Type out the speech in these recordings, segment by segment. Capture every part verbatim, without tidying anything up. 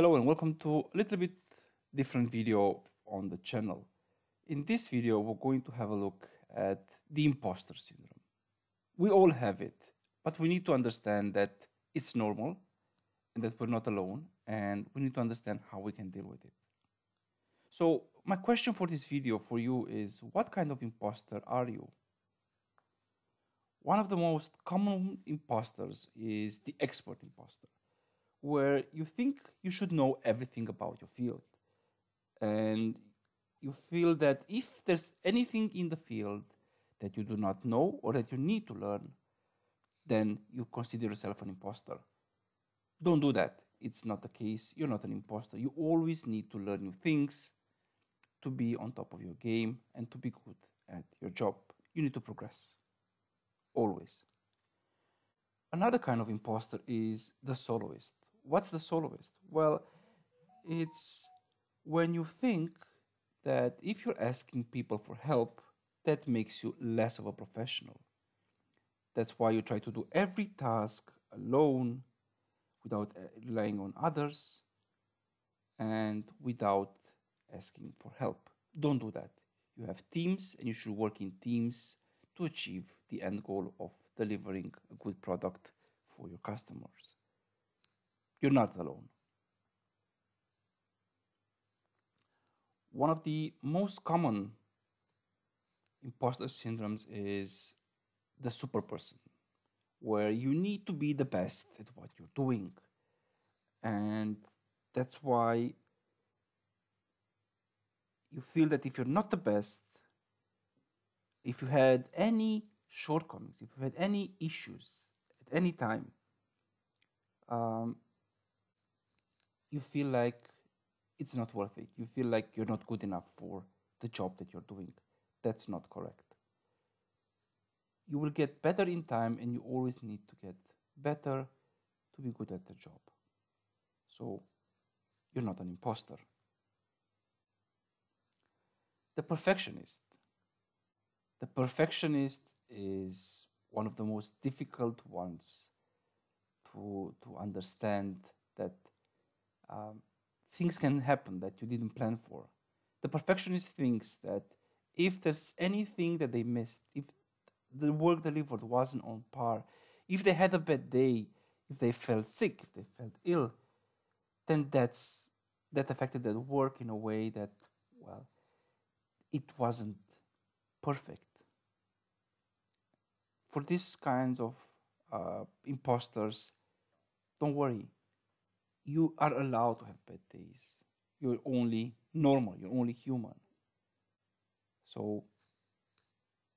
Hello and welcome to a little bit different video on the channel. In this video we're going to have a look at the imposter syndrome. We all have it, but we need to understand that it's normal and that we're not alone, and we need to understand how we can deal with it. So my question for this video for you is, what kind of imposter are you? One of the most common imposters is the expert imposter, where you think you should know everything about your field. And you feel that if there's anything in the field that you do not know or that you need to learn, then you consider yourself an imposter. Don't do that. It's not the case. You're not an imposter. You always need to learn new things to be on top of your game and to be good at your job. You need to progress. Always. Another kind of imposter is the soloist. What's the soloist? Well, it's when you think that if you're asking people for help, that makes you less of a professional. That's why you try to do every task alone, without relying on others, and without asking for help. Don't do that. You have teams, and you should work in teams to achieve the end goal of delivering a good product for your customers. You're not alone. One of the most common imposter syndromes is the super person, where you need to be the best at what you're doing. And that's why you feel that if you're not the best, if you had any shortcomings, if you had any issues at any time, um, you feel like it's not worth it. You feel like you're not good enough for the job that you're doing. That's not correct. You will get better in time, and you always need to get better to be good at the job. So you're not an imposter. The perfectionist. The perfectionist is one of the most difficult ones to, to understand, that um, things can happen that you didn't plan for. The perfectionist thinks that if there's anything that they missed, if the work delivered wasn't on par, if they had a bad day, if they felt sick, if they felt ill, then that's, that affected their work in a way that, well, it wasn't perfect. For these kinds of uh, imposters, don't worry. You are allowed to have bad days. You're only normal. You're only human. So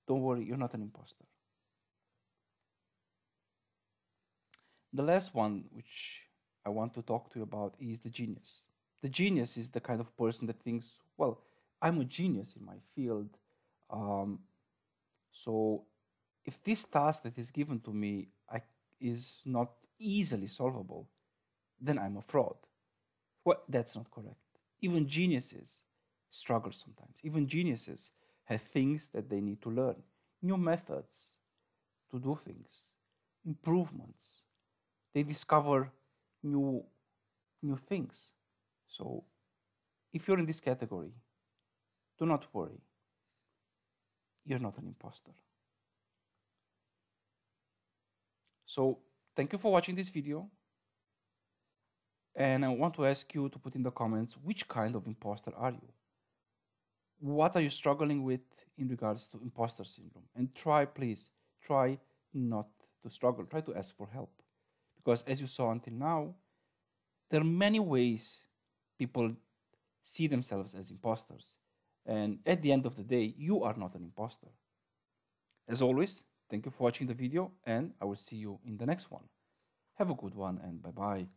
don't worry. You're not an imposter. The last one, which I want to talk to you about, is the genius. The genius is the kind of person that thinks, well, I'm a genius in my field. Um, so... If this task that is given to me I, is not easily solvable, then I'm a fraud. Well, that's not correct. Even geniuses struggle sometimes. Even geniuses have things that they need to learn. New methods to do things. Improvements. They discover new, new things. So, if you're in this category, do not worry. You're not an imposter. So, thank you for watching this video, and I want to ask you to put in the comments, which kind of imposter are you? What are you struggling with in regards to imposter syndrome? And try, please, try not to struggle. Try to ask for help, because as you saw until now, there are many ways people see themselves as imposters, and at the end of the day, you are not an imposter. As always, thank you for watching the video, and I will see you in the next one. Have a good one, and bye-bye.